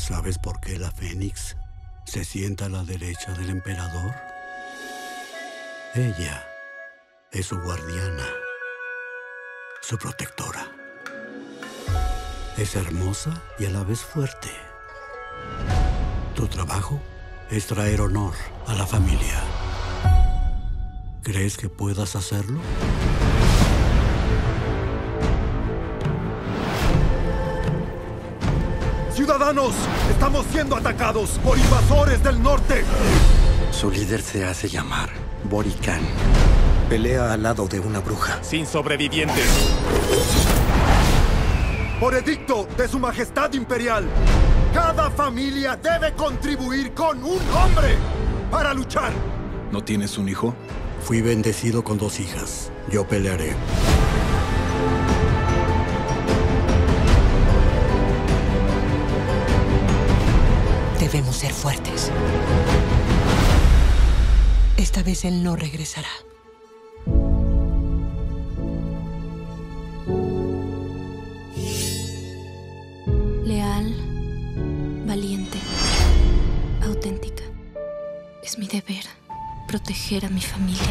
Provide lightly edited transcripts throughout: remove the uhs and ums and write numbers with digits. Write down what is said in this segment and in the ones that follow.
¿Sabes por qué la Fénix se sienta a la derecha del emperador? Ella es su guardiana, su protectora. Es hermosa y a la vez fuerte. Tu trabajo es traer honor a la familia. ¿Crees que puedas hacerlo? ¡Ciudadanos! ¡Estamos siendo atacados por invasores del norte! Su líder se hace llamar Boricán. Pelea al lado de una bruja. Sin sobrevivientes. Por edicto de su majestad imperial, cada familia debe contribuir con un hombre para luchar. ¿No tienes un hijo? Fui bendecido con 2 hijas. Yo pelearé. Debemos ser fuertes. Esta vez él no regresará. Leal, valiente, auténtica. Es mi deber proteger a mi familia.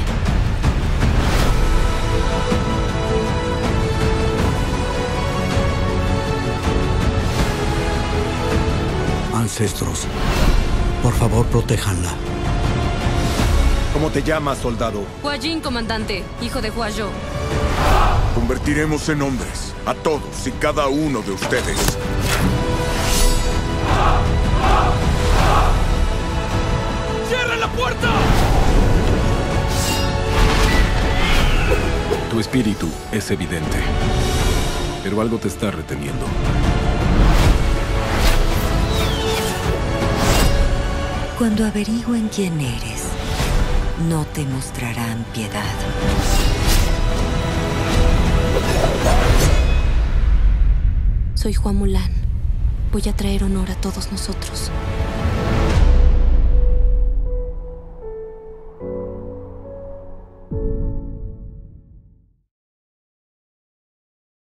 Ancestros, por favor, protéjanla. ¿Cómo te llamas, soldado? Hua Jin, comandante, hijo de Hua Jo. Convertiremos en hombres a todos y cada uno de ustedes. ¡Cierren la puerta! Tu espíritu es evidente, pero algo te está reteniendo. Cuando averigüen quién eres, no te mostrarán piedad. Soy Hua Mulan. Voy a traer honor a todos nosotros.